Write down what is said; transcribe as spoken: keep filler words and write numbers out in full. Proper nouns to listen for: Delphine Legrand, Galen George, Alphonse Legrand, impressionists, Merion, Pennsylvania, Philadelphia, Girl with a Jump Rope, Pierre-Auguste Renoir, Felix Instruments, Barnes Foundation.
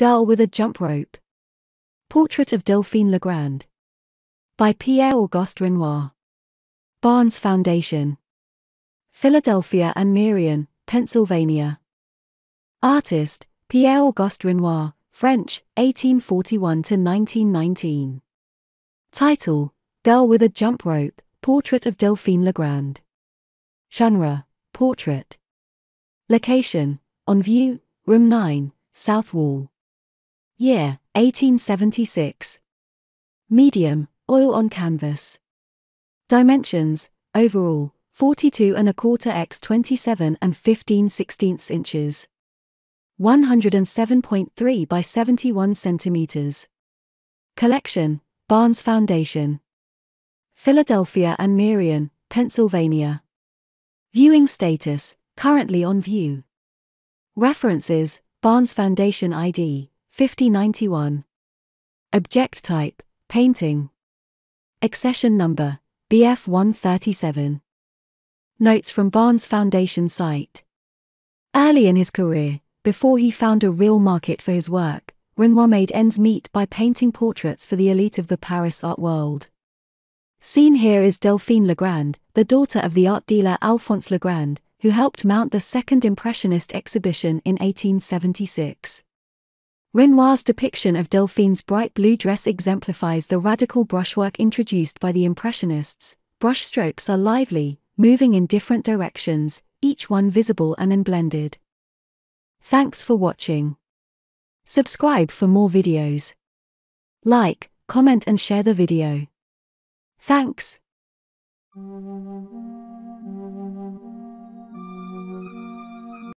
Girl with a Jump Rope. Portrait of Delphine Legrand. By Pierre-Auguste Renoir. Barnes Foundation. Philadelphia and Merion, Pennsylvania. Artist, Pierre-Auguste Renoir, French, eighteen forty-one to nineteen nineteen. Title, Girl with a Jump Rope, Portrait of Delphine Legrand. Genre, portrait. Location, on view, room nine, south wall. Year, eighteen seventy-six. Medium, oil on canvas. Dimensions, overall, forty-two and a quarter by twenty-seven and fifteen sixteenths inches. one hundred seven point three by seventy-one centimeters. Collection, Barnes Foundation. Philadelphia and Merion, Pennsylvania. Viewing status, currently on view. References, Barnes Foundation I D, fifty ninety-one. Object type, painting. Accession number, B F one thirty-seven. Notes from Barnes Foundation site. Early in his career, before he found a real market for his work, Renoir made ends meet by painting portraits for the elite of the Paris art world. Seen here is Delphine Legrand, the daughter of the art dealer Alphonse Legrand, who helped mount the second Impressionist exhibition in eighteen seventy-six. Renoir's depiction of Delphine's bright blue dress exemplifies the radical brushwork introduced by the Impressionists. Brush strokes are lively, moving in different directions, each one visible and unblended. Thanks for watching. Subscribe for more videos. Like, comment and share the video. Thanks.